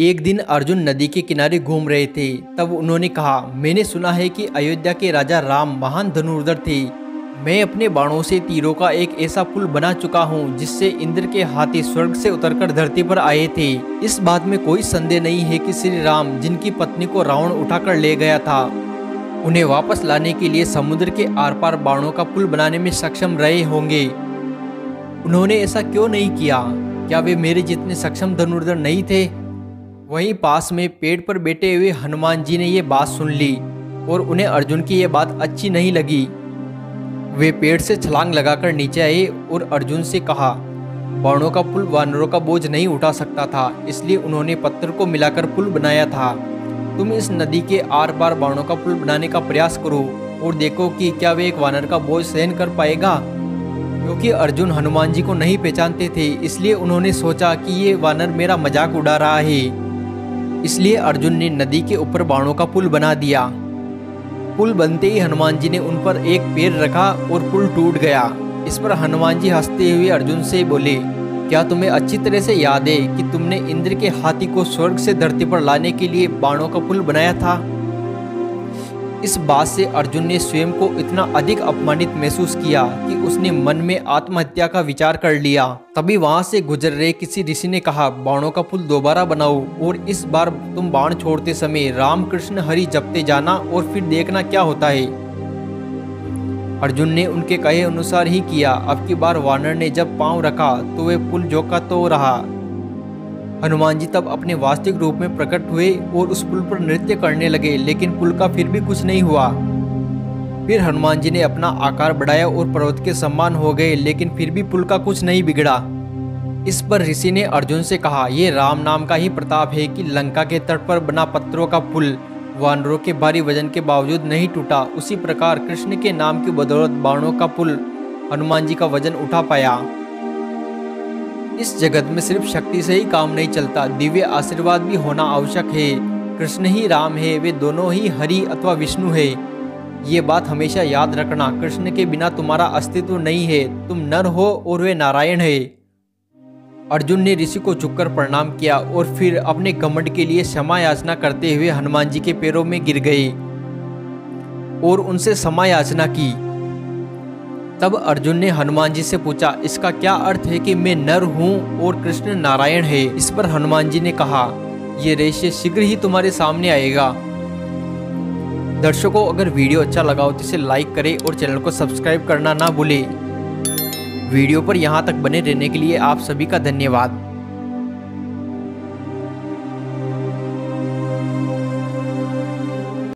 एक दिन अर्जुन नदी के किनारे घूम रहे थे। तब उन्होंने कहा, मैंने सुना है कि अयोध्या के राजा राम महान धनुर्धर थे। मैं अपने बाणों से तीरों का एक ऐसा पुल बना चुका हूँ जिससे इंद्र के हाथी स्वर्ग से उतरकर धरती पर आए थे। इस बात में कोई संदेह नहीं है कि श्री राम, जिनकी पत्नी को रावण उठाकर ले गया था, उन्हें वापस लाने के लिए समुद्र के आर पार बाणों का पुल बनाने में सक्षम रहे होंगे। उन्होंने ऐसा क्यों नहीं किया? क्या वे मेरे जितने सक्षम धनुर्धर नहीं थे? वहीं पास में पेड़ पर बैठे हुए हनुमान जी ने ये बात सुन ली और उन्हें अर्जुन की ये बात अच्छी नहीं लगी। वे पेड़ से छलांग लगाकर नीचे आए और अर्जुन से कहा, बाणों का पुल वानरों का बोझ नहीं उठा सकता था, इसलिए उन्होंने पत्थर को मिलाकर पुल बनाया था। तुम इस नदी के आर पार बाणों का पुल बनाने का प्रयास करो और देखो कि क्या वे एक वानर का बोझ सहन कर पाएगा। क्योंकि अर्जुन हनुमान जी को नहीं पहचानते थे, इसलिए उन्होंने सोचा कि ये वानर मेरा मजाक उड़ा रहा है। इसलिए अर्जुन ने नदी के ऊपर बाणों का पुल बना दिया। पुल बनते ही हनुमान जी ने उन पर एक पैर रखा और पुल टूट गया। इस पर हनुमान जी हंसते हुए अर्जुन से बोले, क्या तुम्हें अच्छी तरह से याद है कि तुमने इंद्र के हाथी को स्वर्ग से धरती पर लाने के लिए बाणों का पुल बनाया था? इस बात से अर्जुन ने स्वयं को इतना अधिक अपमानित महसूस किया कि उसने मन में आत्महत्या का विचार कर लिया। तभी वहां से गुजर रहे किसी ऋषि ने कहा, बाणों का पुल दोबारा बनाओ और इस बार तुम बाण छोड़ते समय राम कृष्ण हरि जपते जाना और फिर देखना क्या होता है। अर्जुन ने उनके कहे अनुसार ही किया। अब की बार वानर ने जब पांव रखा तो वह पुल झोंका तो रहा। हनुमान जी तब अपने वास्तविक रूप में प्रकट हुए और उस पुल पर नृत्य करने लगे, लेकिन पुल का फिर भी कुछ नहीं हुआ। फिर हनुमान जी ने अपना आकार बढ़ाया और पर्वत के समान हो गए, लेकिन फिर भी पुल का कुछ नहीं बिगड़ा। इस पर ऋषि ने अर्जुन से कहा, ये राम नाम का ही प्रताप है कि लंका के तट पर बना पत्थरों का पुल वानरों के भारी वजन के बावजूद नहीं टूटा। उसी प्रकार कृष्ण के नाम की बदौलत बाणों का पुल हनुमान जी का वजन उठा पाया। इस जगत में सिर्फ शक्ति से ही काम नहीं चलता, दिव्य आशीर्वाद भी होना आवश्यक है। कृष्ण ही राम है, वे दोनों ही हरि अथवा विष्णु है। ये बात हमेशा याद रखना, कृष्ण के बिना तुम्हारा अस्तित्व नहीं है। तुम नर हो और वे नारायण है। अर्जुन ने ऋषि को झुककर प्रणाम किया और फिर अपने घमंड के लिए क्षमा याचना करते हुए हनुमान जी के पैरों में गिर गए और उनसे क्षमा याचना की। तब अर्जुन ने हनुमान जी से पूछा, इसका क्या अर्थ है कि मैं नर हूँ और कृष्ण नारायण है? इस पर हनुमान जी ने कहा, यह रहस्य शीघ्र ही तुम्हारे सामने आएगा। दर्शकों, अगर वीडियो अच्छा लगा हो तो इसे लाइक करें और चैनल को सब्सक्राइब करना ना भूलें। वीडियो पर यहाँ तक बने रहने के लिए आप सभी का धन्यवाद।